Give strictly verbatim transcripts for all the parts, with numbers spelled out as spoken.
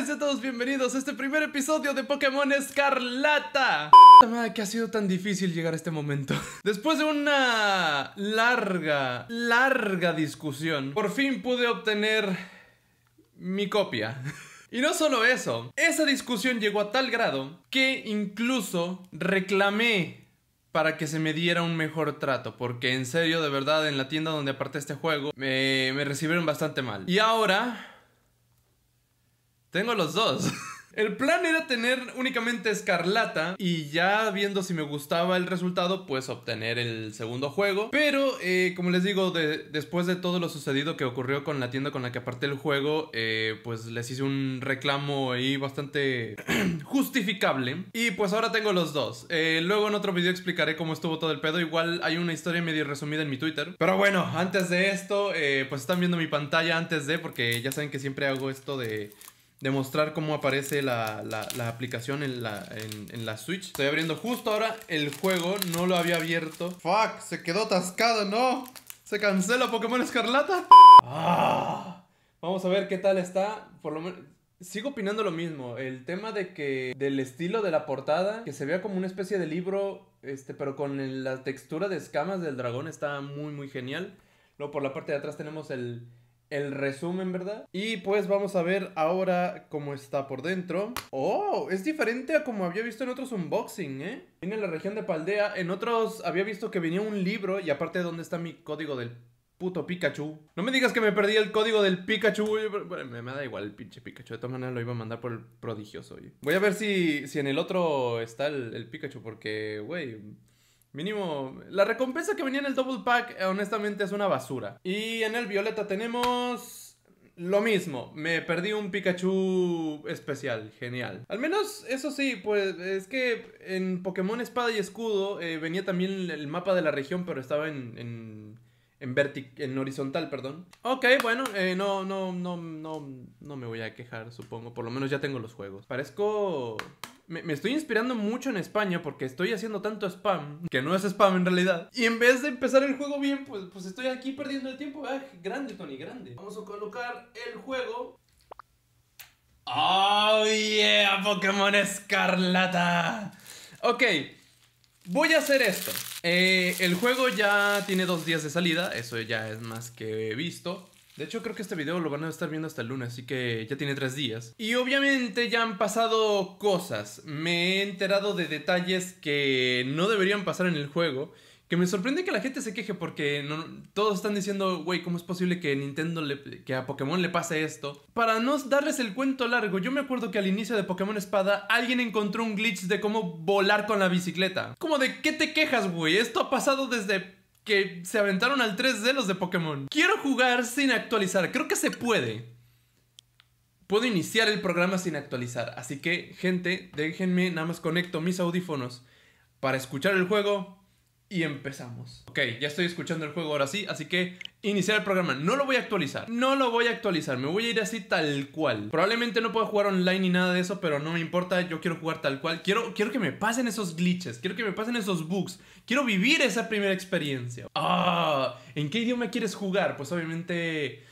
Hola, sean todos bienvenidos a este primer episodio de Pokémon Escarlata. Que ha sido tan difícil llegar a este momento. Después de una larga, larga discusión, por fin pude obtener mi copia. Y no solo eso, esa discusión llegó a tal grado que incluso reclamé para que se me diera un mejor trato, porque en serio, de verdad, en la tienda donde aparté este juego me, me recibieron bastante mal. Y ahora tengo los dos. El plan era tener únicamente Escarlata y ya viendo si me gustaba el resultado, pues obtener el segundo juego. Pero, eh, como les digo, de, después de todo lo sucedido que ocurrió con la tienda con la que aparté el juego, eh, pues les hice un reclamo ahí bastante justificable. Y pues ahora tengo los dos. Eh, luego en otro video explicaré cómo estuvo todo el pedo. Igual hay una historia medio resumida en mi Twitter. Pero bueno, antes de esto, eh, pues están viendo mi pantalla antes de, porque ya saben que siempre hago esto de... demostrar cómo aparece la, la, la aplicación en la, en, en la Switch. Estoy abriendo justo ahora el juego. No lo había abierto. Fuck, se quedó atascado, no. Se cancela Pokémon Escarlata. Ah, vamos a ver qué tal está. Por lo menos sigo opinando lo mismo. El tema de que del estilo de la portada, que se vea como una especie de libro, este, pero con la textura de escamas del dragón, está muy muy genial. Luego por la parte de atrás tenemos el... el resumen, ¿verdad? Y pues vamos a ver ahora cómo está por dentro. ¡Oh! Es diferente a como había visto en otros unboxing, ¿eh? Viene la región de Paldea. En otros había visto que venía un libro. Y aparte, ¿dónde está mi código del puto Pikachu? No me digas que me perdí el código del Pikachu. Bueno, me, me da igual el pinche Pikachu. De todas maneras lo iba a mandar por el prodigioso. Oye. Voy a ver si, si en el otro está el, el Pikachu. Porque, güey... mínimo, la recompensa que venía en el Double Pack, honestamente, es una basura. Y en el Violeta tenemos lo mismo. Me perdí un Pikachu especial, genial. Al menos, eso sí, pues es que en Pokémon Espada y Escudo eh, venía también el mapa de la región, pero estaba en... en... En, en horizontal, perdón. Ok, bueno, eh, no, no, no, no, no me voy a quejar, supongo. Por lo menos ya tengo los juegos. Parezco... Me, me estoy inspirando mucho en España porque estoy haciendo tanto spam, que no es spam en realidad. Y en vez de empezar el juego bien, pues, pues estoy aquí perdiendo el tiempo. Ah, grande, Tony, grande. Vamos a colocar el juego. ¡Oh, yeah! Pokémon Escarlata. Ok. Voy a hacer esto. Eh, el juego ya tiene dos días de salida. Eso ya es más que visto. De hecho, creo que este video lo van a estar viendo hasta el lunes. Así que ya tiene tres días. Y obviamente ya han pasado cosas. Me he enterado de detalles que no deberían pasar en el juego. Que me sorprende que la gente se queje porque no, todos están diciendo, güey, ¿cómo es posible que Nintendo le, que a Pokémon le pase esto? Para no darles el cuento largo, yo me acuerdo que al inicio de Pokémon Espada alguien encontró un glitch de cómo volar con la bicicleta. Como de, ¿qué te quejas, güey? Esto ha pasado desde que se aventaron al tres D los de Pokémon. Quiero jugar sin actualizar, creo que se puede. Puedo iniciar el programa sin actualizar, así que, gente, déjenme, nada más conecto mis audífonos para escuchar el juego... y empezamos. Ok, ya estoy escuchando el juego ahora sí, así que iniciar el programa. No lo voy a actualizar, no lo voy a actualizar, me voy a ir así tal cual. Probablemente no pueda jugar online ni nada de eso, pero no me importa, yo quiero jugar tal cual. Quiero, quiero que me pasen esos glitches, quiero que me pasen esos bugs. Quiero vivir esa primera experiencia. Ah, ¿en qué idioma quieres jugar? Pues obviamente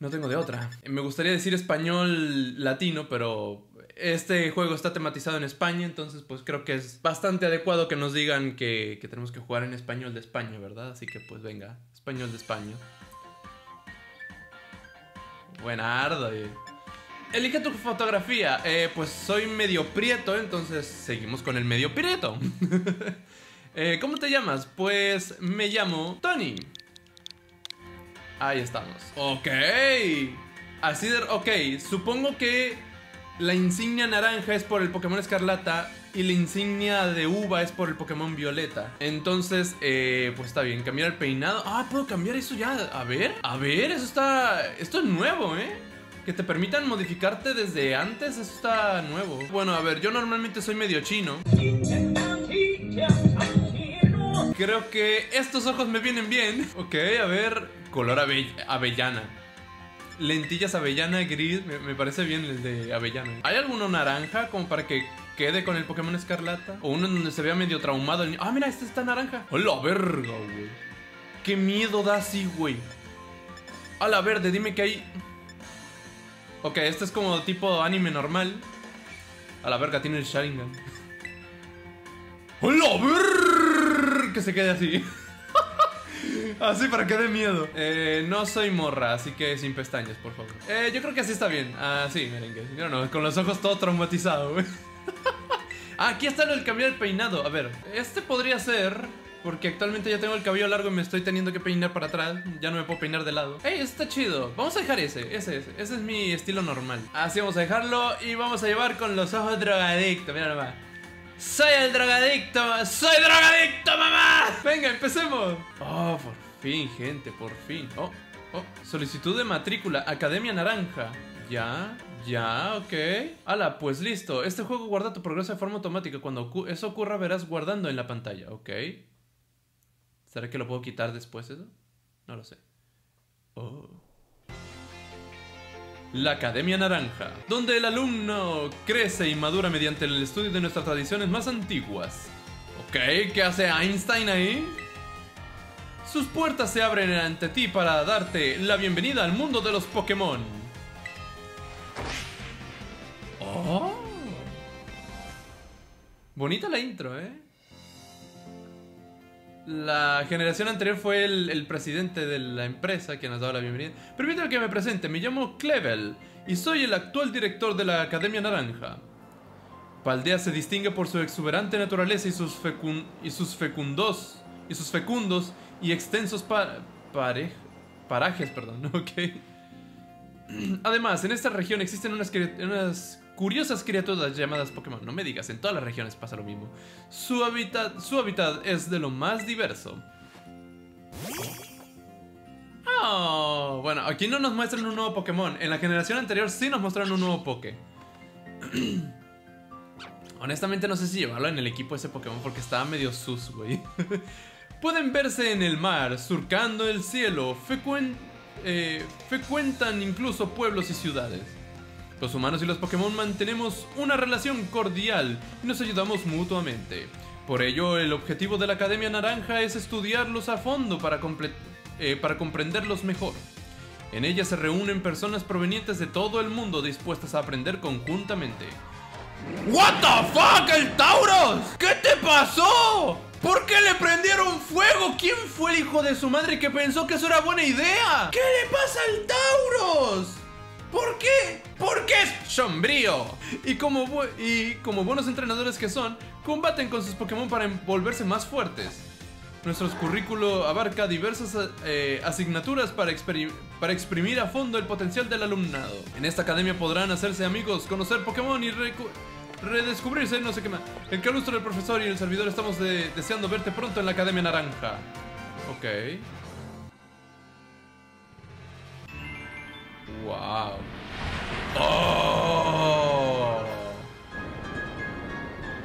no tengo de otra. Me gustaría decir español latino, pero... este juego está tematizado en España, entonces pues creo que es bastante adecuado que nos digan que, que tenemos que jugar en español de España, ¿verdad? Así que pues venga, español de España. Buena arda, eh. Elige tu fotografía. Eh, pues soy medio prieto, entonces seguimos con el medio prieto. eh, ¿Cómo te llamas? Pues me llamo Tony. Ahí estamos. Ok. Así de... ok, supongo que... la insignia naranja es por el Pokémon Escarlata y la insignia de uva es por el Pokémon Violeta. Entonces, eh, pues está bien. Cambiar el peinado. Ah, puedo cambiar eso ya. A ver, a ver, eso está... esto es nuevo, ¿eh? Que te permitan modificarte desde antes, eso está nuevo. Bueno, a ver, yo normalmente soy medio chino. Creo que estos ojos me vienen bien. Ok, a ver... color ave- avellana. Lentillas avellana gris, me, me parece bien el de avellana. ¿Hay alguno naranja como para que quede con el Pokémon Escarlata? O uno donde se vea medio traumado el... ah, mira, este está naranja. A la verga, güey. Qué miedo da así, güey. A la verde, dime que hay... Ok, este es como tipo anime normal. A la verga, tiene el Sharingan. ¡Hola! Brrr, que se quede así. Así para que dé miedo. Eh, no soy morra, así que sin pestañas, por favor. Eh, yo creo que así está bien. Ah, sí, miren que... No, no, con los ojos todo traumatizado, güey. Ah, aquí está el cambiar el peinado. A ver, este podría ser... Porque actualmente ya tengo el cabello largo y me estoy teniendo que peinar para atrás. Ya no me puedo peinar de lado. ¡Ey, está chido! Vamos a dejar ese, ese, ese. Ese es mi estilo normal. Así vamos a dejarlo y vamos a llevar con los ojos drogadictos. Mira nomás. ¡Soy el drogadicto! ¡Soy drogadicto, mamá! ¡Venga, empecemos! Oh, por fin, gente, por fin. Oh, oh. Solicitud de matrícula, Academia Naranja. Ya, ya, ok. Ala, pues listo. Este juego guarda tu progreso de forma automática. Cuando eso ocurra, verás guardando en la pantalla, ok. ¿Será que lo puedo quitar después eso? No lo sé. Oh. La Academia Naranja, donde el alumno crece y madura mediante el estudio de nuestras tradiciones más antiguas. Ok, ¿qué hace Einstein ahí? Sus puertas se abren ante ti para darte la bienvenida al mundo de los Pokémon. Oh. Bonita la intro, ¿eh? La generación anterior fue el, el presidente de la empresa que nos daba la bienvenida. Permítame que me presente, me llamo Clavell y soy el actual director de la Academia Naranja. Paldea se distingue por su exuberante naturaleza y sus, fecun, y sus fecundos y sus fecundos y extensos pa, pare, parajes, perdón, okay. Además, en esta región existen unas, unas curiosas criaturas llamadas Pokémon. No me digas, en todas las regiones pasa lo mismo. Su hábitat, su hábitat es de lo más diverso. Oh, bueno, aquí no nos muestran un nuevo Pokémon. En la generación anterior sí nos mostraron un nuevo Poké. Honestamente no sé si llevarlo en el equipo ese Pokémon porque estaba medio sus, güey. Pueden verse en el mar, surcando el cielo. Fecuen, eh, frecuentan incluso pueblos y ciudades. Los humanos y los Pokémon mantenemos una relación cordial y nos ayudamos mutuamente. Por ello, el objetivo de la Academia Naranja es estudiarlos a fondo para, eh, para comprenderlos mejor. En ella se reúnen personas provenientes de todo el mundo dispuestas a aprender conjuntamente. ¿What the fuck, el Tauros? ¿Qué te pasó? ¿Por qué le prendieron fuego? ¿Quién fue el hijo de su madre que pensó que eso era buena idea? ¿Qué le pasa al Tauros? ¿Por qué? Porque es sombrío. Y como, bu y como buenos entrenadores que son, combaten con sus Pokémon para volverse más fuertes. Nuestro currículo abarca diversas eh, asignaturas para, para exprimir a fondo el potencial del alumnado. En esta academia podrán hacerse amigos, conocer Pokémon y redescubrirse, no sé qué más. El calustro del profesor y el servidor estamos de deseando verte pronto en la Academia Naranja. Ok. Wow. Oh.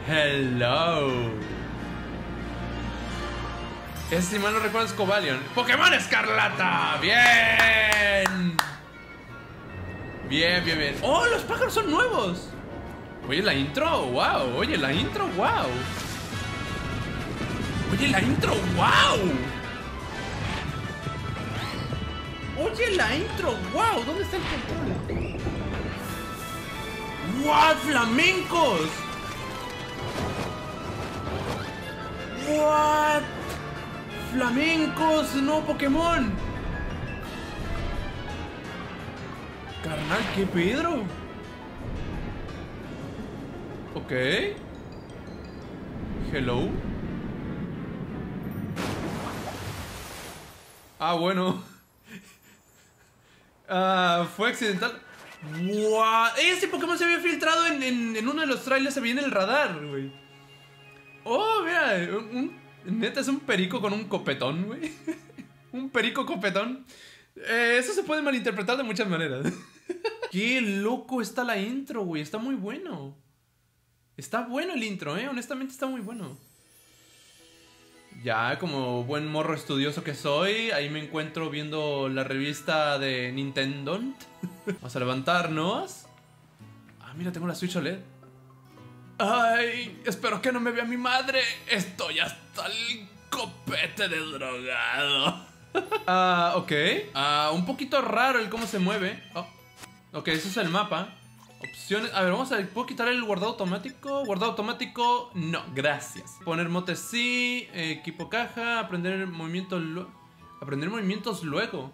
Hello. Este, si mal no recuerdo, es Cobalion. Pokémon Escarlata. Bien. Bien, bien, bien. Oh, los pájaros son nuevos. Oye, la intro. Wow. Oye, la intro. Wow. Oye, la intro. Wow. Oye, la intro, wow, ¿dónde está el control? ¡Wow, flamencos! ¡What! ¡Flamencos! ¡No, Pokémon! Carnal, ¿qué Pedro? Ok. Hello. Ah, bueno. Uh, fue accidental. ¡Wow! Este Pokémon se había filtrado en, en, en uno de los trailers. Se veía en el radar, güey. Oh, mira, un, un, neta es un perico con un copetón, güey. Un perico copetón. eh, Eso se puede malinterpretar de muchas maneras. Qué loco está la intro, güey. Está muy bueno. Está bueno el intro, eh honestamente está muy bueno. Ya, como buen morro estudioso que soy, ahí me encuentro viendo la revista de Nintendo. Vamos a levantarnos. Ah, mira, tengo la Switch O L E D. Ay, espero que no me vea mi madre. Estoy hasta el copete de drogado. Ah, ok. Ah, un poquito raro el cómo se mueve. Oh. Ok, ese es el mapa. Opciones. A ver, vamos a ver, ¿puedo quitar el guardado automático? Guardado automático, no, gracias. Poner motes sí, equipo caja, aprender movimientos luego. Aprender movimientos luego.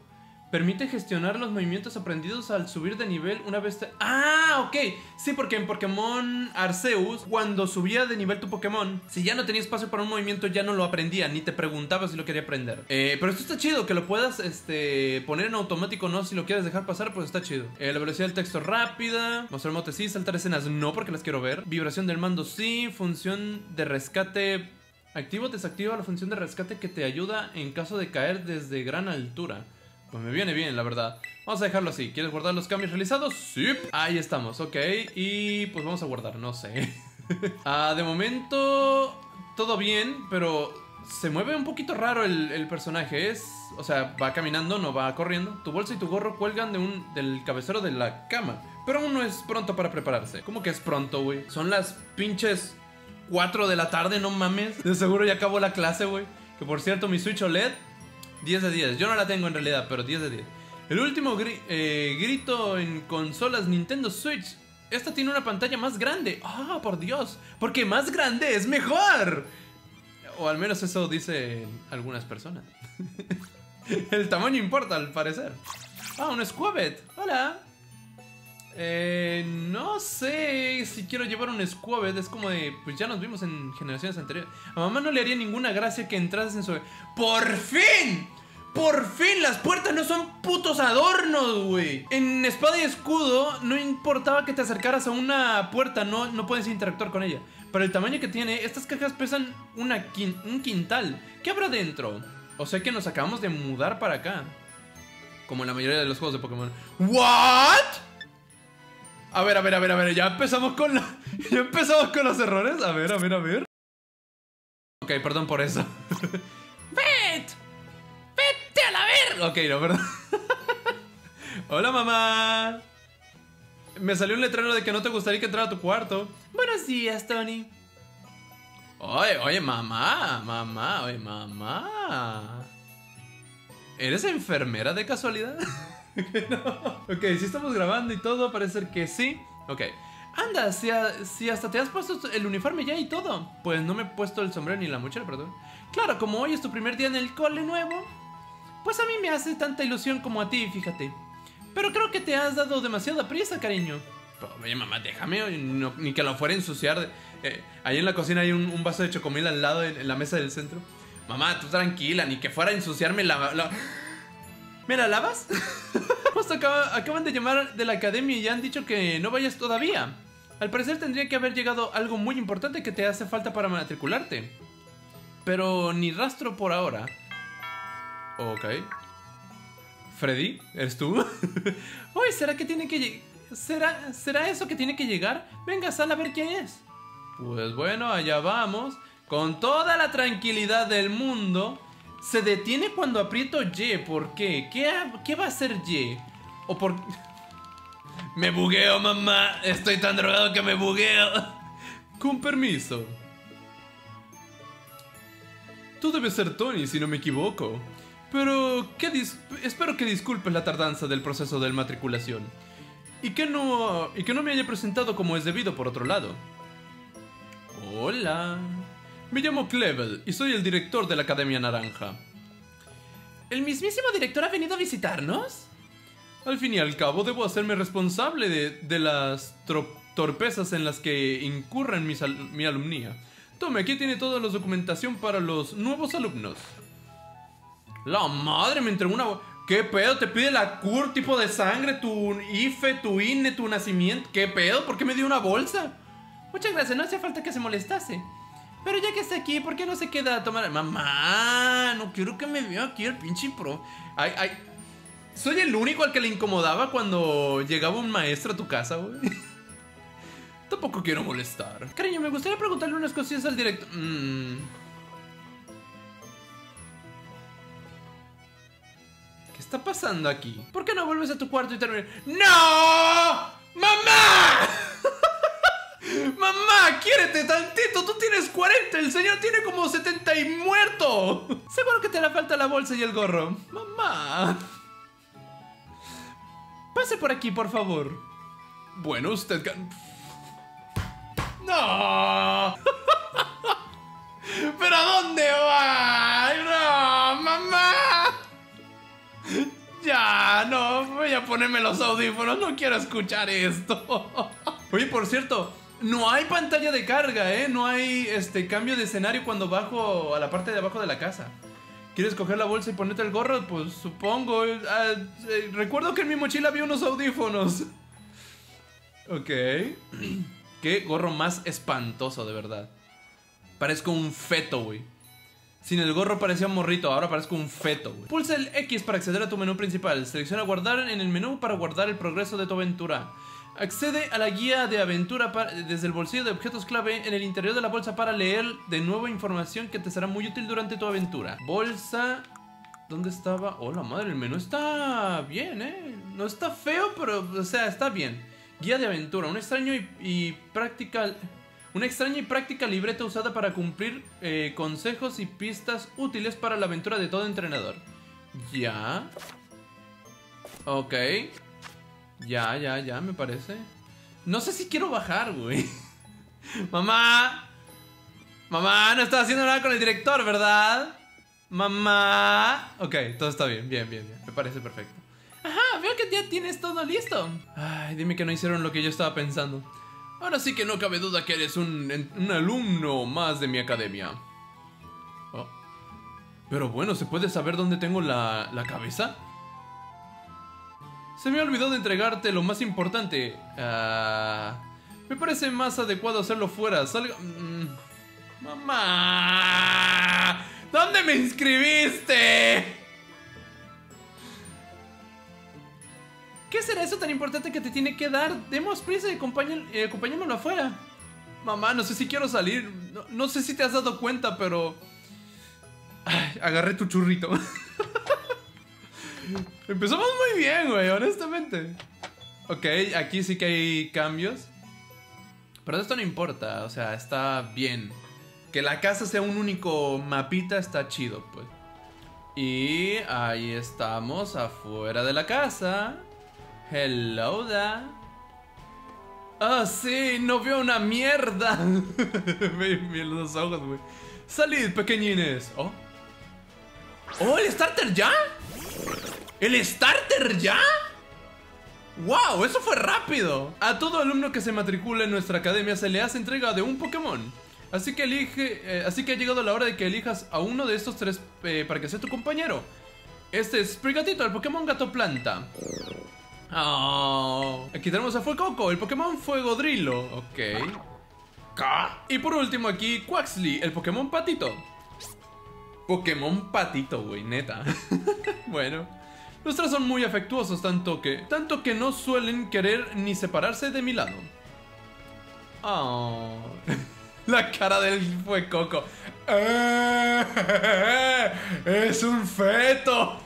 Permite gestionar los movimientos aprendidos al subir de nivel una vez te... ¡Ah! Ok. Sí, porque en Pokémon Arceus, cuando subía de nivel tu Pokémon, si ya no tenía espacio para un movimiento, ya no lo aprendía, ni te preguntaba si lo quería aprender. Eh, pero esto está chido, que lo puedas este, poner en automático, ¿no? Si lo quieres dejar pasar, pues está chido. Eh, la velocidad del texto rápida. Mostrar motes sí, saltar escenas no, porque las quiero ver. Vibración del mando sí, función de rescate... Activo o desactiva la función de rescate que te ayuda en caso de caer desde gran altura. Pues me viene bien, la verdad. Vamos a dejarlo así. ¿Quieres guardar los cambios realizados? Sí. Ahí estamos, ok. Y pues vamos a guardar, no sé. ah, de momento, todo bien, pero se mueve un poquito raro el, el personaje. Es, o sea, va caminando, no va corriendo. Tu bolsa y tu gorro cuelgan de un, del cabecero de la cama. Pero aún no es pronto para prepararse. ¿Cómo que es pronto, güey? Son las pinches cuatro de la tarde, no mames. De seguro ya acabó la clase, güey. Que por cierto, mi Switch O L E D... diez de diez, yo no la tengo en realidad, pero diez de diez. El último gri eh, grito en consolas Nintendo Switch. Esta tiene una pantalla más grande. ¡Ah, oh, por Dios! Porque más grande es mejor. O al menos eso dicen algunas personas. El tamaño importa, al parecer. Ah, un Squabet. Hola. Eh, no sé si quiero llevar un Squabet. Es como de, pues ya nos vimos en generaciones anteriores. A mamá no le haría ninguna gracia que entrases en su... ¡Por fin! ¡Por fin! Las puertas no son putos adornos, güey. En Espada y Escudo no importaba que te acercaras a una puerta, no, no puedes interactuar con ella. Para el tamaño que tiene, estas cajas pesan una quin un quintal. ¿Qué habrá dentro? O sea que nos acabamos de mudar para acá, como en la mayoría de los juegos de Pokémon. ¿What? A ver, a ver, a ver, a ver, ya empezamos con la... Ya empezamos con los errores. A ver, a ver, a ver. Ok, perdón por eso. ¡Vete! ¡Vete a la verga! Ok, no, perdón. Hola, mamá. Me salió un letrero de que no te gustaría que entrara a tu cuarto. Buenos días, Tony. Oye, oye, mamá. Mamá, oye, mamá. ¿Eres enfermera de casualidad? No. Ok, si estamos grabando y todo, parece ser que sí. Ok. Anda, si, a, si hasta te has puesto el uniforme ya y todo. Pues no me he puesto el sombrero ni la mochila, perdón. Claro, como hoy es tu primer día en el cole nuevo, pues a mí me hace tanta ilusión como a ti, fíjate. Pero creo que te has dado demasiada prisa, cariño. Oye, mamá, déjame, no, ni que lo fuera a ensuciar de, eh, ahí en la cocina hay un, un vaso de chocomil al lado, en, en la mesa del centro. Mamá, tú tranquila, ni que fuera a ensuciarme la... la... ¿Me la lavas? Justo acaba, acaban de llamar de la academia y ya han dicho que no vayas todavía. Al parecer tendría que haber llegado algo muy importante que te hace falta para matricularte. Pero ni rastro por ahora. Ok. Freddy, ¿eres tú? Uy, ¿será que tiene que... ¿Será, ¿Será eso que tiene que llegar? Venga, sal a ver quién es. Pues bueno, allá vamos. Con toda la tranquilidad del mundo... Se detiene cuando aprieto Y. ¿Por qué? ¿Qué, qué va a hacer Y? ¿O por...? Me bugueo, mamá. Estoy tan drogado que me bugueo. Con permiso. Tú debes ser Tony, si no me equivoco. Pero... ¿qué dis... espero que disculpes la tardanza del proceso de matriculación. Y que no... Y que no me haya presentado como es debido, por otro lado. Hola... Me llamo Clavell y soy el director de la Academia Naranja. ¿El mismísimo director ha venido a visitarnos? Al fin y al cabo, debo hacerme responsable de, de las torpezas en las que incurren mis al mi alumnía. Tome, aquí tiene toda la documentación para los nuevos alumnos. La madre me entregó una... ¿Qué pedo? ¿Te pide la C U R, tipo de sangre, tu I F E, tu I N E, tu nacimiento? ¿Qué pedo? ¿Por qué me dio una bolsa? Muchas gracias, no hacía falta que se molestase. Pero ya que está aquí, ¿por qué no se queda a tomar? Mamá, no quiero que me vea aquí el pinche pro. Ay, ay. Soy el único al que le incomodaba cuando llegaba un maestro a tu casa, güey. Tampoco quiero molestar. Cariño, me gustaría preguntarle unas cosillas al director. Mm. ¿Qué está pasando aquí? ¿Por qué no vuelves a tu cuarto y terminas? ¡No! ¡Mamá! ¡Mamá, quiérete tantito! ¡Tú tienes cuarenta! ¡El señor tiene como setenta y muerto! Seguro que te hará falta la bolsa y el gorro. ¡Mamá! Pase por aquí, por favor. Bueno, usted... ¡No! ¿Pero a dónde va? ¡No, mamá! Ya, no, voy a ponerme los audífonos. No quiero escuchar esto. Oye, por cierto, no hay pantalla de carga, ¿eh? No hay este cambio de escenario cuando bajo a la parte de abajo de la casa. ¿Quieres coger la bolsa y ponerte el gorro? Pues supongo. Eh, eh, recuerdo que en mi mochila había unos audífonos. Ok. Qué gorro más espantoso, de verdad. Parezco un feto, güey. Sin el gorro parecía un morrito, ahora parezco un feto, güey. Pulsa el X para acceder a tu menú principal. Selecciona guardar en el menú para guardar el progreso de tu aventura. Accede a la guía de aventura para, desde el bolsillo de objetos clave en el interior de la bolsa para leer de nuevo información que te será muy útil durante tu aventura. Bolsa... ¿Dónde estaba? Oh, la madre, el menú está bien, eh. No está feo, pero, o sea, está bien. Guía de aventura, un extraño y, y práctica... Una extraña y práctica libreta usada para cumplir eh, consejos y pistas útiles para la aventura de todo entrenador. Ya. Ok. Ya, ya, ya, me parece. No sé si quiero bajar, güey. Mamá. Mamá, no estás haciendo nada con el director, ¿verdad? Mamá. Ok, todo está bien, bien, bien, bien. Me parece perfecto. Ajá, veo que ya tienes todo listo. Ay, dime que no hicieron lo que yo estaba pensando. Ahora sí que no cabe duda que eres un, un alumno más de mi academia. Oh. Pero bueno, ¿se puede saber dónde tengo la, la cabeza? Se me olvidó de entregarte lo más importante. Uh, me parece más adecuado hacerlo fuera. Salga... Mm. ¡Mamá! ¿Dónde me inscribiste? ¿Qué será eso tan importante que te tiene que dar? Demos prisa y eh, acompáñamelo afuera. Mamá, no sé si quiero salir. No, no sé si te has dado cuenta, pero... Ay, agarré tu churrito. Empezamos muy bien, güey, honestamente. Ok, aquí sí que hay cambios. Pero esto no importa, o sea, está bien. Que la casa sea un único mapita está chido, pues. Y ahí estamos, afuera de la casa. Hello da. Ah, oh, sí, no veo una mierda. Me vi los ojos, güey. Salid, pequeñines. Oh. Oh, el starter ya. ¿El starter ya? ¡Wow! Eso fue rápido. A todo alumno que se matricula en nuestra academia se le hace entrega de un Pokémon. Así que elige. Eh, así que ha llegado la hora de que elijas a uno de estos tres eh, para que sea tu compañero. Este es Sprigatito, el Pokémon Gato Planta. Oh. Aquí tenemos a Fuecoco, el Pokémon Fuegodrilo. Ok. Y por último aquí, Quaxly, el Pokémon Patito. Pokémon Patito, güey, neta. Bueno, los tres son muy afectuosos, tanto que Tanto que no suelen querer ni separarse de mi lado. Oh. La cara del Fuecoco. ¡Es un feto!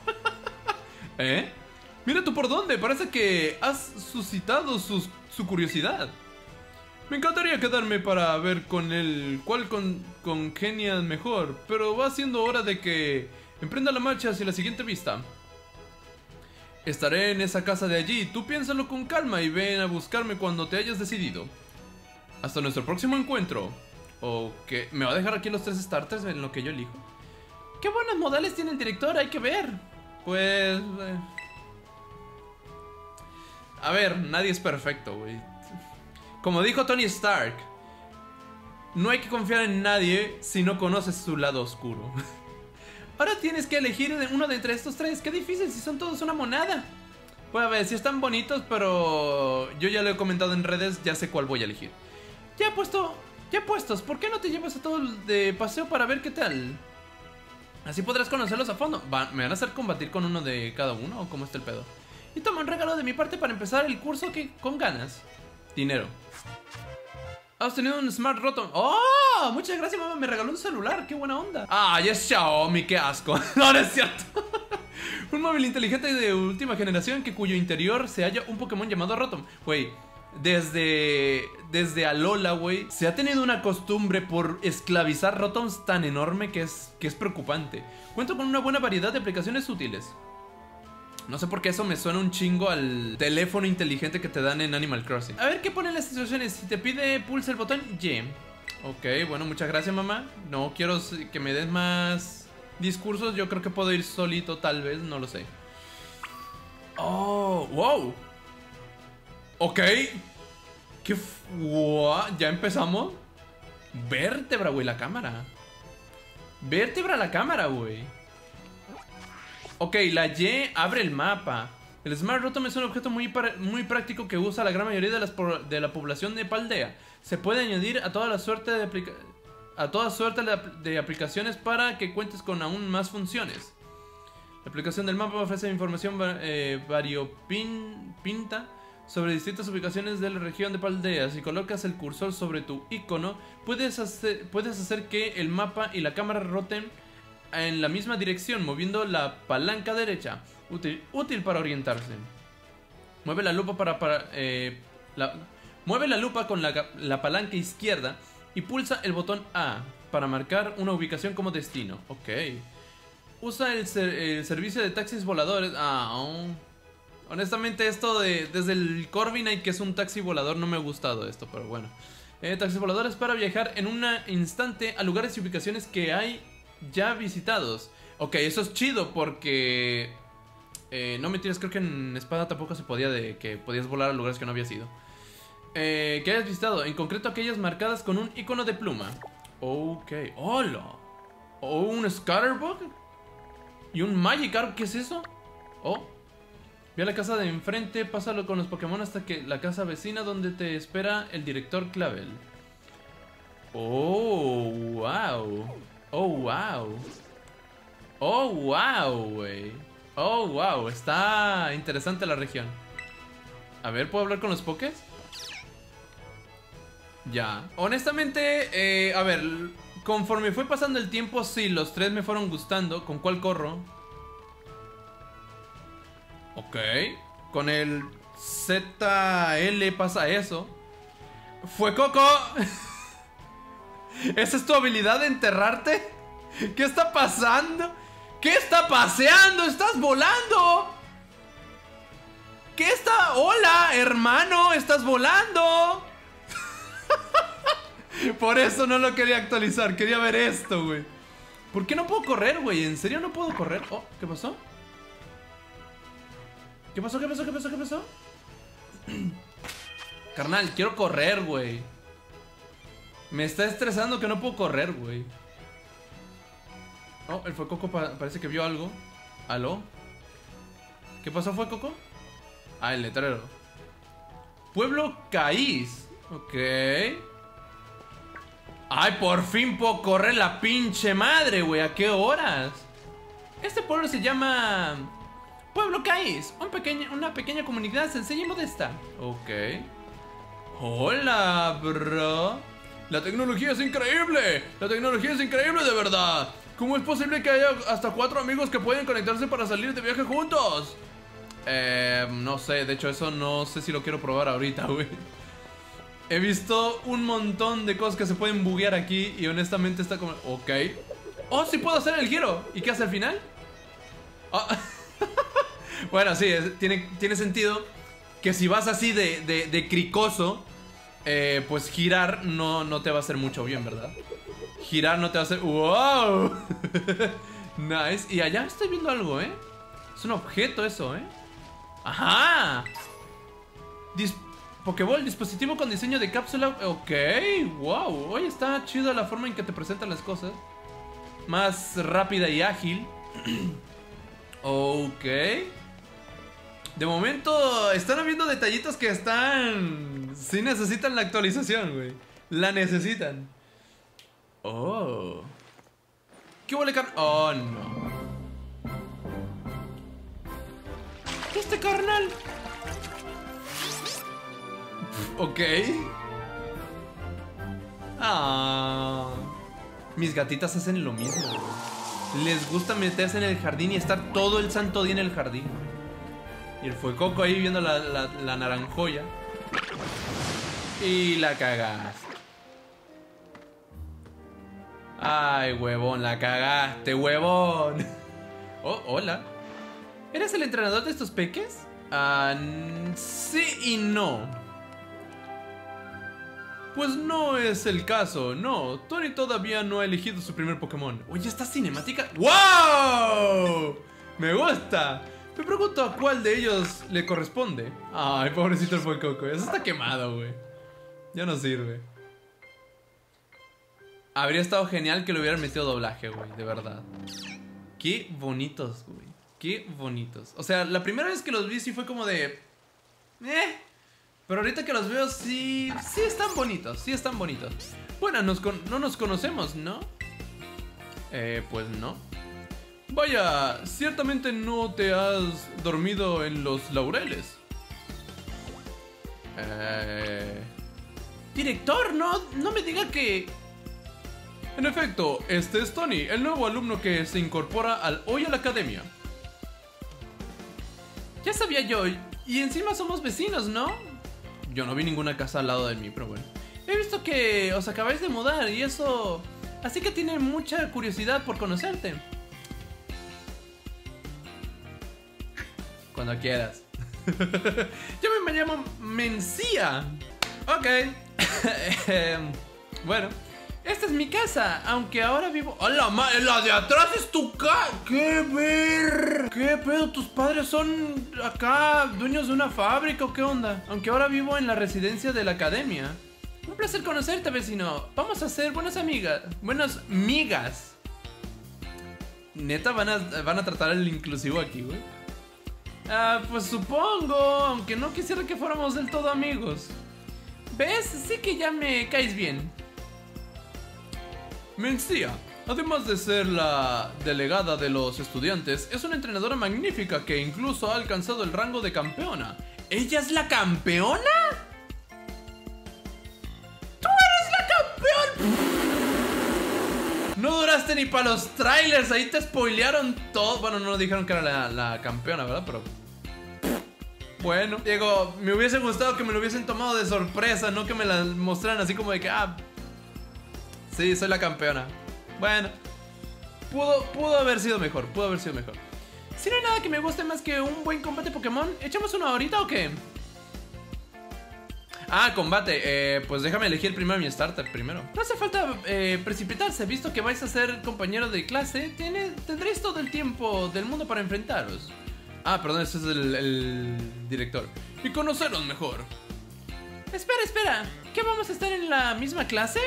¿Eh? Mira tú por dónde, parece que has suscitado sus, su curiosidad. Me encantaría quedarme para ver con el cual con, congenias mejor, pero va siendo hora de que emprenda la marcha hacia la siguiente vista. Estaré en esa casa de allí, tú piénsalo con calma y ven a buscarme cuando te hayas decidido. Hasta nuestro próximo encuentro. Ok, ¿me va a dejar aquí los tres starters en lo que yo elijo? ¡Qué buenos modales tiene el director! ¡Hay que ver! Pues... Eh... A ver, nadie es perfecto, güey. Como dijo Tony Stark, no hay que confiar en nadie si no conoces su lado oscuro. Ahora tienes que elegir uno de entre estos tres. Qué difícil, si son todos una monada. Pues a ver, si sí están bonitos, pero yo ya lo he comentado en redes, ya sé cuál voy a elegir. Ya he puesto, ya puestos, ¿por qué no te llevas a todos de paseo para ver qué tal? Así podrás conocerlos a fondo. Va, ¿me van a hacer combatir con uno de cada uno o cómo está el pedo? Y toma un regalo de mi parte para empezar el curso que con ganas. Dinero. Has tenido un Smart Rotom. ¡Oh! Muchas gracias, mamá. Me regaló un celular. ¡Qué buena onda! ¡Ah, ya es Xiaomi! ¡Qué asco! No, no es cierto. Un móvil inteligente de última generación que cuyo interior se halla un Pokémon llamado Rotom. Güey, desde... Desde Alola, güey, se ha tenido una costumbre por esclavizar Rotoms tan enorme que es, que es preocupante. Cuento con una buena variedad de aplicaciones útiles. No sé por qué eso me suena un chingo al teléfono inteligente que te dan en Animal Crossing. A ver, ¿qué ponen las situaciones? Si te pide, pulsa el botón Y. Yeah. Ok, bueno, muchas gracias, mamá. No quiero que me des más discursos. Yo creo que puedo ir solito, tal vez. No lo sé. Oh, wow. Ok. ¿Qué fue? ¿Ya empezamos? Vértebra, güey, la cámara. Vértebra la cámara, güey. Ok, la Y abre el mapa. El Smart Rotom es un objeto muy, muy práctico que usa la gran mayoría de, las de la población de Paldea. Se puede añadir a toda la suerte de aplica a toda suerte de, apl de aplicaciones para que cuentes con aún más funciones. La aplicación del mapa ofrece información var eh, variopinta sobre distintas ubicaciones de la región de Paldea. Si colocas el cursor sobre tu icono, puedes hacer, puedes hacer que el mapa y la cámara roten en la misma dirección, moviendo la palanca derecha. Útil, útil para orientarse. Mueve la lupa para, para eh, la, mueve la lupa con la, la palanca izquierda y pulsa el botón A para marcar una ubicación como destino. Ok. Usa el, ser, el servicio de taxis voladores. Ah, oh. Honestamente, esto de desde el Corvina y que es un taxi volador no me ha gustado esto, pero bueno. Eh, taxis voladores para viajar en un instante a lugares y ubicaciones que hay ya visitados. Ok, eso es chido porque eh, no me tiras, creo que en Espada tampoco se podía de que podías volar a lugares que no habías ido. Eh, que hayas visitado, en concreto aquellas marcadas con un icono de pluma. Ok, hola. Oh, un Scatterbug y un Magikarp, ¿qué es eso? Oh. Ve a la casa de enfrente, pásalo con los Pokémon hasta que la casa vecina donde te espera el director Clavell. Oh, wow. Oh, wow. Oh, wow, güey. Oh, wow. Está interesante la región. A ver, ¿puedo hablar con los Pokés? Ya. Honestamente, eh, a ver, conforme fue pasando el tiempo, sí, los tres me fueron gustando. ¿Con cuál corro? Ok, con el Z L pasa eso. ¡Fuecoco! ¿Esa es tu habilidad de enterrarte? ¿Qué está pasando? ¿Qué está paseando? ¡Estás volando! ¿Qué está? ¡Hola, hermano! ¡Estás volando! Por eso no lo quería actualizar. Quería ver esto, güey. ¿Por qué no puedo correr, güey? ¿En serio no puedo correr? Oh, ¿qué pasó? ¿Qué pasó? ¿Qué pasó? ¿Qué pasó? ¿Qué pasó? Carnal, quiero correr, güey. Me está estresando que no puedo correr, güey. Oh, el Fuecoco pa parece que vio algo. ¿Aló? ¿Qué pasó, Fuecoco? Ah, el letrero. Pueblo Caís. Ok. Ay, por fin puedo correr la pinche madre, güey. ¿A qué horas? Este pueblo se llama... Pueblo Caís, un pequeño, una pequeña comunidad sencilla y modesta. Ok. Hola, bro. La tecnología es increíble. La tecnología es increíble, de verdad. ¿Cómo es posible que haya hasta cuatro amigos que pueden conectarse para salir de viaje juntos? Eh, no sé. De hecho, eso no sé si lo quiero probar ahorita, güey. He visto un montón de cosas que se pueden buguear aquí y honestamente está como... Ok. Oh, sí puedo hacer el giro. ¿Y qué hace al final? Ah... Oh. Bueno, sí, es, tiene, tiene sentido que si vas así de, de, de cricoso, eh, pues girar no, no te va a hacer mucho bien, ¿verdad? Girar no te va a hacer... ¡Wow! Nice. Y allá estoy viendo algo, ¿eh? Es un objeto eso, ¿eh? ¡Ajá! Dis... Pokéball, dispositivo con diseño de cápsula... Ok, wow. Oye, está chida la forma en que te presentan las cosas. Más rápida y ágil. Ok. De momento están habiendo detallitos que están... Sí necesitan la actualización, güey. La necesitan. Oh. ¿Qué huele carnal? Oh, no. ¿Qué este carnal? Ok. Ah. Mis gatitas hacen lo mismo, güey. Les gusta meterse en el jardín y estar todo el santo día en el jardín. Y el Fuecoco ahí viendo la, la, la naranjoya. Y la cagaste. Ay, huevón, la cagaste, huevón. Oh, hola. ¿Eres el entrenador de estos peques? Ah, sí y no. Pues no es el caso, no. Tony todavía no ha elegido su primer Pokémon. Oye, esta cinemática... ¡Wow! ¡Me gusta! Me pregunto a cuál de ellos le corresponde. Ay, pobrecito el Fuecoco. Eso está quemado, güey. Ya no sirve. Habría estado genial que le hubieran metido doblaje, güey. De verdad. Qué bonitos, güey. Qué bonitos. O sea, la primera vez que los vi sí fue como de... Eh... Pero ahorita que los veo, sí... Sí están bonitos, sí están bonitos. Bueno, nos con, no nos conocemos, ¿no? Eh, pues no. Vaya, ciertamente no te has dormido en los laureles. Eh... Director, no, no me diga que... En efecto, este es Tony, el nuevo alumno que se incorpora al, hoy a la academia. Ya sabía yo, y encima somos vecinos, ¿no? Yo no vi ninguna casa al lado de mí, pero bueno. He visto que os acabáis de mudar y eso... Así que tiene mucha curiosidad por conocerte. Cuando quieras. Yo me llamo Mencía. Ok. Bueno. Esta es mi casa, aunque ahora vivo... ¡Hola, ma! ¡La de atrás es tu casa! ¡Qué ver! ¿Qué pedo? ¿Tus padres son acá dueños de una fábrica o qué onda? Aunque ahora vivo en la residencia de la academia. Un placer conocerte, vecino. Vamos a ser buenas amigas. Buenas migas. Neta, van a, van a tratar el inclusivo aquí, güey. Ah, pues supongo. Aunque no quisiera que fuéramos del todo amigos. ¿Ves? Sí que ya me caes bien. Mencía, además de ser la delegada de los estudiantes, es una entrenadora magnífica que incluso ha alcanzado el rango de campeona. ¿Ella es la campeona? ¡Tú eres la campeona! No duraste ni para los trailers, ahí te spoilearon todo. Bueno, no dijeron que era la, la campeona, ¿verdad? Pero... Bueno, Diego, me hubiese gustado que me lo hubiesen tomado de sorpresa, no que me la mostraran así como de que... Ah, sí, soy la campeona. Bueno, pudo, pudo haber sido mejor, pudo haber sido mejor. Si no hay nada que me guste más que un buen combate Pokémon, ¿echamos una horita o qué? Ah, combate, eh, pues déjame elegir primero mi starter primero. No hace falta eh, precipitarse, visto que vais a ser compañero de clase, tiene, tendréis todo el tiempo del mundo para enfrentaros. Ah, perdón, ese es el, el director. Y conoceros mejor. Espera, espera, ¿qué vamos a estar en la misma clase?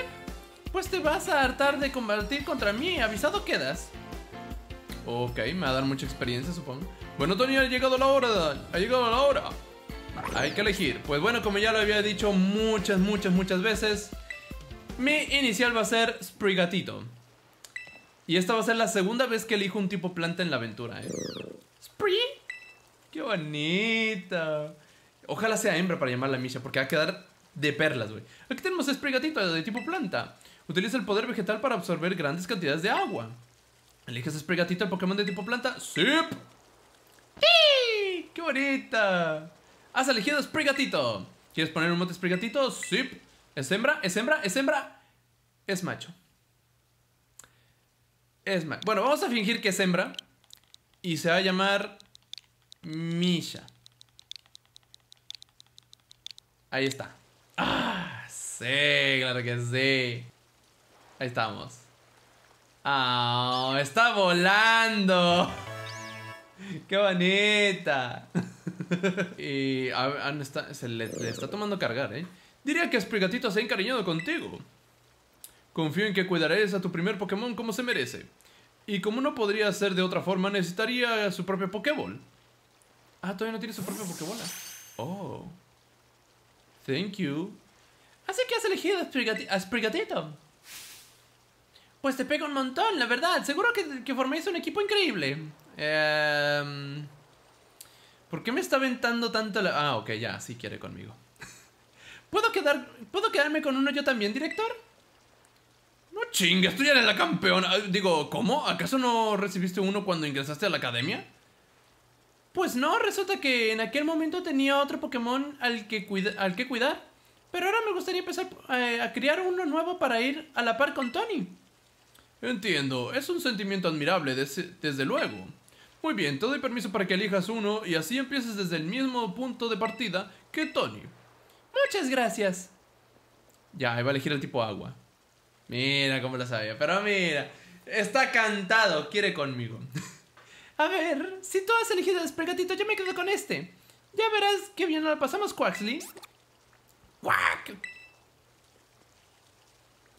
Pues te vas a hartar de combatir contra mí, avisado quedas. Ok, me va a dar mucha experiencia, supongo. Bueno, Tony, ha llegado la hora, ha llegado la hora. Hay que elegir. Pues bueno, como ya lo había dicho muchas, muchas, muchas veces, mi inicial va a ser Sprigatito. Y esta va a ser la segunda vez que elijo un tipo planta en la aventura, ¿eh? Sprig. Qué bonita. Ojalá sea hembra para llamarla Misha, porque va a quedar de perlas, güey. Aquí tenemos a Sprigatito de tipo planta. Utiliza el poder vegetal para absorber grandes cantidades de agua. ¿Eliges a Sprigatito, el Pokémon de tipo planta? ¡Sip! ¡Sí! ¡Qué bonita! ¡Has elegido a Sprigatito! ¿Quieres poner un mote Sprigatito? ¡Sip! ¿Es hembra? ¿Es hembra? ¿Es hembra? Es macho. Es macho. Bueno, vamos a fingir que es hembra. Y se va a llamar... Misha. Ahí está. ¡Ah! Sí, claro que sí. Ahí estamos. ¡Ah! Oh, ¡está volando! ¡Qué bonita! Y a, a, está, se le, le está tomando cargar, ¿eh? Diría que Sprigatito se ha encariñado contigo. Confío en que cuidarás a tu primer Pokémon como se merece. Y como no podría ser de otra forma, necesitaría su propio Pokéball. Ah, todavía no tiene su propia Pokébola. Oh. Thank you. Así que has elegido a Sprigatito. Pues te pega un montón, la verdad. Seguro que, que forméis un equipo increíble. Eh, ¿Por qué me está aventando tanto la...? Ah, ok, ya, sí quiere conmigo. ¿Puedo, quedar, ¿Puedo quedarme con uno yo también, director? No chingues, tú ya eres la campeona. Digo, ¿cómo? ¿Acaso no recibiste uno cuando ingresaste a la academia? Pues no, resulta que en aquel momento tenía otro Pokémon al que, cuida, al que cuidar. Pero ahora me gustaría empezar a, a criar uno nuevo para ir a la par con Tony. Entiendo, es un sentimiento admirable, des, desde luego. Muy bien, te doy permiso para que elijas uno y así empieces desde el mismo punto de partida que Tony. Muchas gracias. Ya, ahí va a elegir el tipo agua. Mira cómo lo sabía, pero mira, está cantado, quiere conmigo. A ver, si tú has elegido el Sprigatito, yo me quedo con este. Ya verás qué bien la pasamos, Quaxly. ¡Quack!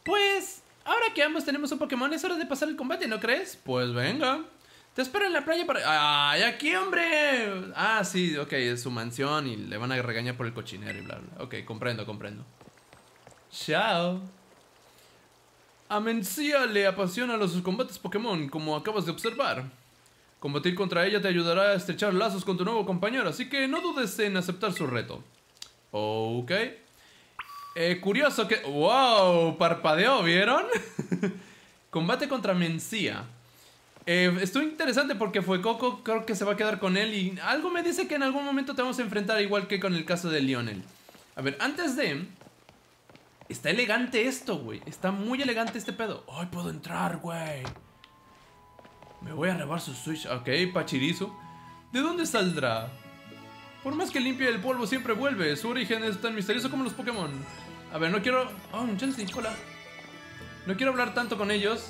Pues, ahora que ambos tenemos un Pokémon, es hora de pasar el combate, ¿no crees? Pues venga. Te espero en la playa para... ¡Ay, aquí, hombre! Ah, sí, ok, es su mansión y le van a regañar por el cochinero y bla, bla. Ok, comprendo, comprendo. Chao. A Mencía le apasionan los combates Pokémon, como acabas de observar. Combatir contra ella te ayudará a estrechar lazos con tu nuevo compañero, así que no dudes en aceptar su reto. Ok. Eh, curioso que... ¡Wow! Parpadeó, ¿vieron? Combate contra Mencía. Eh, estuvo interesante porque Fuecoco creo que se va a quedar con él y algo me dice que en algún momento te vamos a enfrentar igual que con el caso de Lionel. A ver, antes de... Está elegante esto, güey. Está muy elegante este pedo. ¡Ay, puedo entrar, güey! Me voy a robar su Switch. Ok, Pachirizo. ¿De dónde saldrá? Por más que limpie el polvo, siempre vuelve. Su origen es tan misterioso como los Pokémon. A ver, no quiero... Oh, un Chelsea, hola. No quiero hablar tanto con ellos.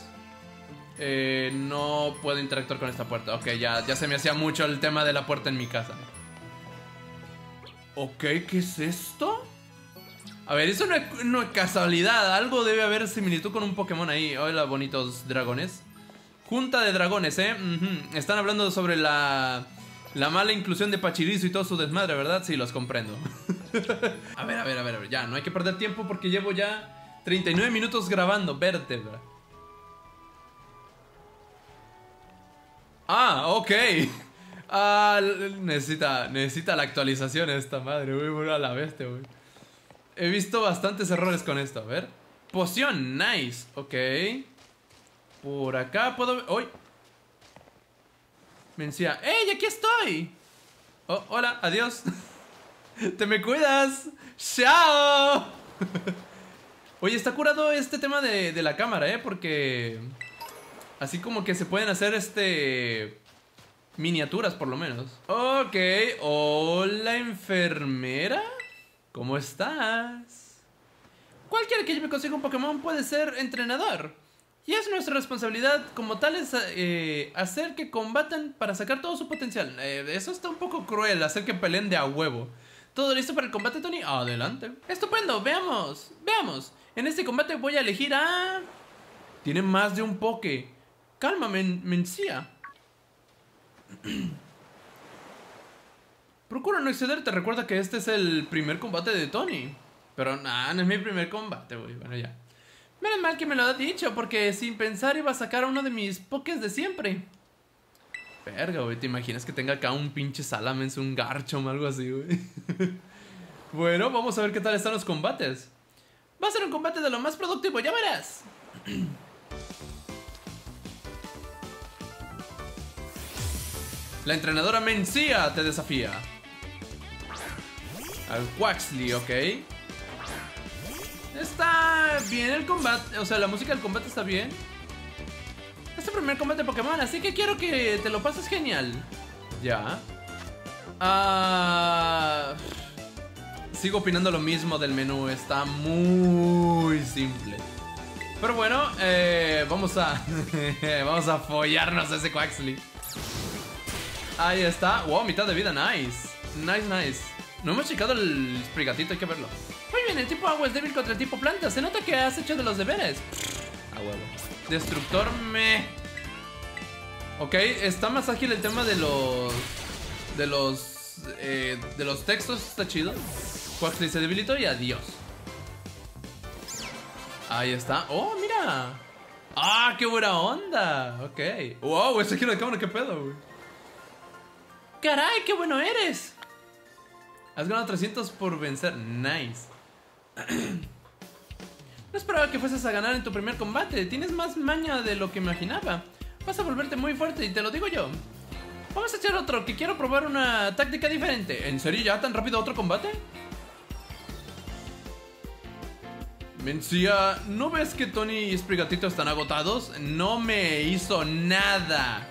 Eh, no puedo interactuar con esta puerta. Ok, ya, ya se me hacía mucho el tema de la puerta en mi casa. Ok, ¿qué es esto? A ver, eso no es, no es casualidad. Algo debe haber similitud con un Pokémon ahí. Hola, bonitos dragones. Junta de dragones, ¿eh? Uh-huh. Están hablando sobre la... La mala inclusión de Pachirizo y todo su desmadre, ¿verdad? Sí, los comprendo. a ver, a ver, a ver, a ver. Ya, no hay que perder tiempo porque llevo ya treinta y nueve minutos grabando. Vértebra. Ah, ok. Ah, necesita, necesita la actualización esta madre, güey. A la bestia, güey. He visto bastantes errores con esto. A ver. Poción, nice. Ok. Por acá puedo ver. ¡Uy! Mencía. ¡Ey, aquí estoy! Oh, hola, adiós. Te me cuidas. ¡Chao! Oye, está curado este tema de, de la cámara, ¿eh? Porque... Así como que se pueden hacer este... Miniaturas, por lo menos. Ok. Hola, enfermera. ¿Cómo estás? Cualquiera que me consiga un Pokémon puede ser entrenador. Y es nuestra responsabilidad como tales eh, hacer que combatan para sacar todo su potencial. Eh, eso está un poco cruel, hacer que peleen de a huevo. ¿Todo listo para el combate, Tony? Adelante. Estupendo, veamos, veamos. En este combate voy a elegir a... Tiene más de un poke. Calma, men Mencía. Procura no excederte, recuerda que este es el primer combate de Tony. Pero nah, no es mi primer combate, güey. Bueno, ya. Menos mal que me lo has dicho, porque sin pensar iba a sacar a uno de mis pokés de siempre. Verga, güey, ¿te imaginas que tenga acá un pinche Salamence, un Garchomp o algo así, güey? Bueno, vamos a ver qué tal están los combates. Va a ser un combate de lo más productivo, ya verás. La entrenadora Mencía te desafía. Al Quaxly, ok. Está bien el combate, o sea, la música del combate está bien. Es el primer combate de Pokémon, así que quiero que te lo pases genial. Ya. Ah, sigo opinando lo mismo del menú, está muy simple. Pero bueno, eh, vamos a vamos a follarnos a ese Quaxly. Ahí está, wow, mitad de vida, nice. Nice, nice. No hemos checado el Sprigatito, hay que verlo. Muy bien, el tipo agua es débil contra el tipo planta. Se nota que has hecho de los deberes. A huevo. Destructor me... Ok, está más ágil el tema de los... De los... Eh, de los textos, está chido. Quaxly se debilitó y adiós. Ahí está. Oh, mira. Ah, qué buena onda. Ok. Wow, ese giro de cámara, qué pedo, güey. Caray, qué bueno eres. Has ganado trescientos por vencer. Nice. No esperaba que fueses a ganar en tu primer combate. Tienes más maña de lo que imaginaba. Vas a volverte muy fuerte y te lo digo yo. Vamos a echar otro, que quiero probar una táctica diferente. ¿En serio ya tan rápido otro combate? Mencía, ¿no ves que Tony y Sprigatito están agotados? No me hizo nada.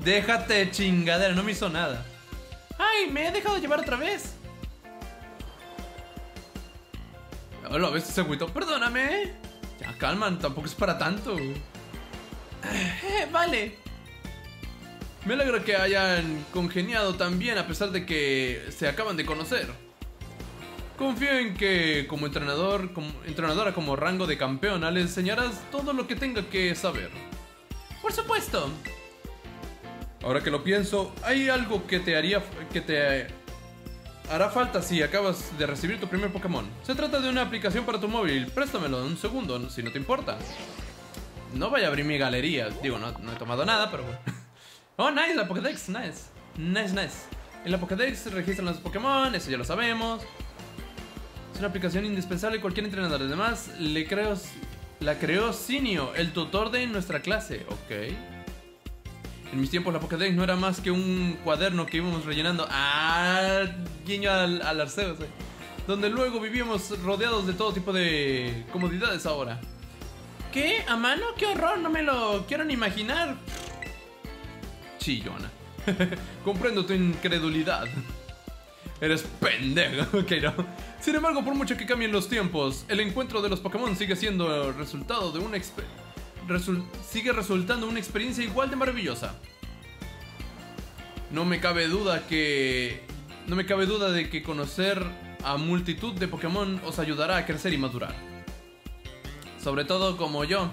Déjate de chingadera, no me hizo nada. ¡Ay, me he dejado llevar otra vez! Hola, ¿ves? Se agüitó. Perdóname. Ya, calman, tampoco es para tanto. Eh, vale. Me alegra que hayan congeniado tan bien a pesar de que se acaban de conocer. Confío en que como entrenador, como entrenadora como rango de campeona le enseñarás todo lo que tenga que saber. Por supuesto. Ahora que lo pienso, hay algo que te haría que te hará falta si acabas de recibir tu primer Pokémon. Se trata de una aplicación para tu móvil. Préstamelo un segundo, si no te importa. No vaya a abrir mi galería. Digo, no, no he tomado nada, pero bueno. Oh, nice, la Pokédex, nice. Nice, nice. En la Pokédex se registran los Pokémon, eso ya lo sabemos. Es una aplicación indispensable cualquier entrenador. Además, le creo, la creó Sinio, el tutor de nuestra clase. Ok. En mis tiempos la Pokédex no era más que un cuaderno que íbamos rellenando. Ah, guiño al, al Arceus, eh. Donde luego vivíamos rodeados de todo tipo de comodidades ahora. ¿Qué? ¿A mano? ¡Qué horror! No me lo quiero ni imaginar. Chillona. Comprendo tu incredulidad. Eres pendejo. Ok, no. Sin embargo, por mucho que cambien los tiempos, el encuentro de los Pokémon sigue siendo el resultado de una experiencia. Resul- sigue resultando una experiencia igual de maravillosa. No me cabe duda que... No me cabe duda de que conocer a multitud de Pokémon os ayudará a crecer y madurar. Sobre todo como yo,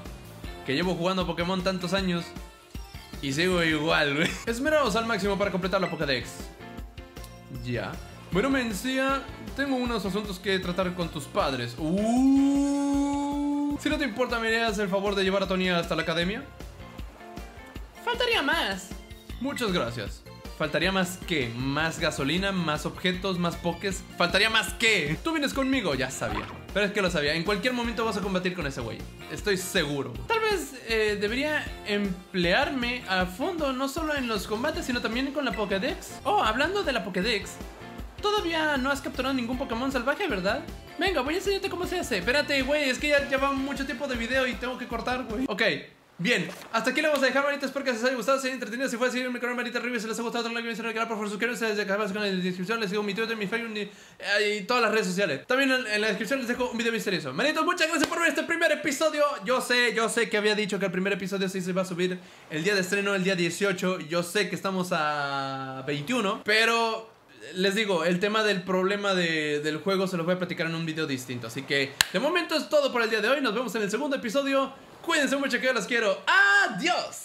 que llevo jugando a Pokémon tantos años y sigo igual, güey. Esmeraos al máximo para completar la Pokédex. Ya. Bueno, Mencía, tengo unos asuntos que tratar con tus padres. Uh. Si no te importa, ¿me harías el favor de llevar a Tony hasta la academia? Faltaría más. Muchas gracias. ¿Faltaría más qué? ¿Más gasolina? ¿Más objetos? ¿Más pokés? ¿Faltaría más qué? Tú vienes conmigo, ya sabía. Pero es que lo sabía, en cualquier momento vas a combatir con ese güey. Estoy seguro. Tal vez eh, debería emplearme a fondo, no solo en los combates, sino también con la Pokédex. Oh, hablando de la Pokédex, todavía no has capturado ningún Pokémon salvaje, ¿verdad? Venga, voy a enseñarte cómo se hace. Espérate, güey, es que ya lleva mucho tiempo de video y tengo que cortar, güey. Ok, bien, hasta aquí lo vamos a dejar, manita. Espero que les haya gustado, se haya entretenido. Si fue así, mi canal, manita arriba. Si les ha gustado, otro like, me canal, por favor, suscríbanse. Desde acá, en la descripción les dejo mi Twitter, mi Facebook y, y todas las redes sociales. También en, en la descripción les dejo un video misterioso. Manitos, muchas gracias por ver este primer episodio. Yo sé, yo sé que había dicho que el primer episodio sí se va a subir el día de estreno, el día dieciocho. Yo sé que estamos a veintiuno, pero... les digo, el tema del problema de, del juego se los voy a platicar en un video distinto. Así que, de momento es todo por el día de hoy. Nos vemos en el segundo episodio. Cuídense mucho que yo los quiero. ¡Adiós!